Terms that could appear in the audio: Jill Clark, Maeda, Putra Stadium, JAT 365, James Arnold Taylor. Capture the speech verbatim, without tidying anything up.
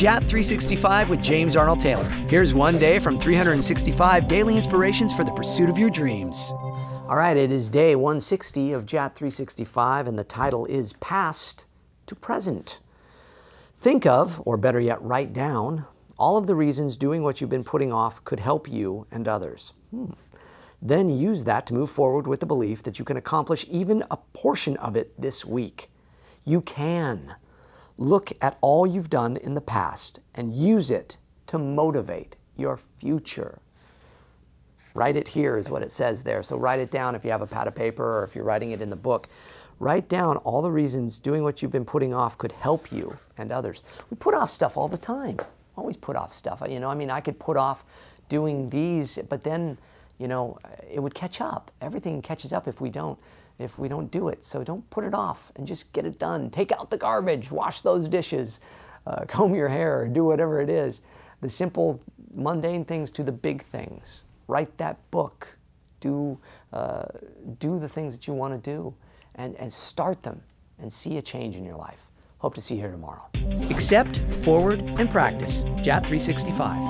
J A T three sixty-five with James Arnold Taylor. Here's one day from three hundred sixty-five daily inspirations for the pursuit of your dreams. All right, it is day one sixty of J A T three sixty-five, and the title is Past to Present. Think of, or better yet, write down, all of the reasons doing what you've been putting off could help you and others. Hmm. Then use that to move forward with the belief that you can accomplish even a portion of it this week. You can. Look at all you've done in the past and use it to motivate your future. Write it here is what it says there. So write it down if you have a pad of paper or if you're writing it in the book. Write down all the reasons doing what you've been putting off could help you and others. We put off stuff all the time. Always put off stuff. You know, I mean, I could put off doing these, but then, you know, it would catch up. Everything catches up if we don't, if we don't do it. So don't put it off and just get it done. Take out the garbage, wash those dishes, uh, comb your hair, do whatever it is. The simple, mundane things to the big things. Write that book. Do, uh, do the things that you want to do and, and start them and see a change in your life. Hope to see you here tomorrow. Accept, forward, and practice. J A T three sixty-five.